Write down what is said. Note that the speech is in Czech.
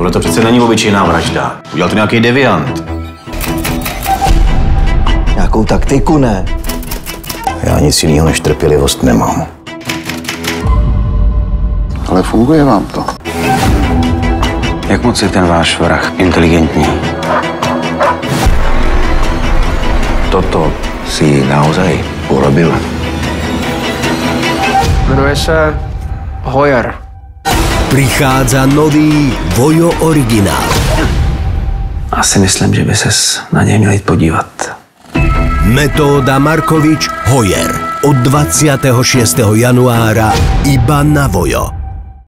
Tohle to přece není obyčejná vražda. Udělal to nějaký deviant. Nějakou taktiku, ne? Já nic jiného než trpělivost nemám. Ale funguje vám to. Jak moc je ten váš vrah inteligentní? Toto si naozaj urobil. Jmenuje se Hojer. Prichádza nový Vojo originál. Asi myslím, že by ses na něj měl jít podívat. Metóda Markovič Hojer od 26. januára iba na Vojo.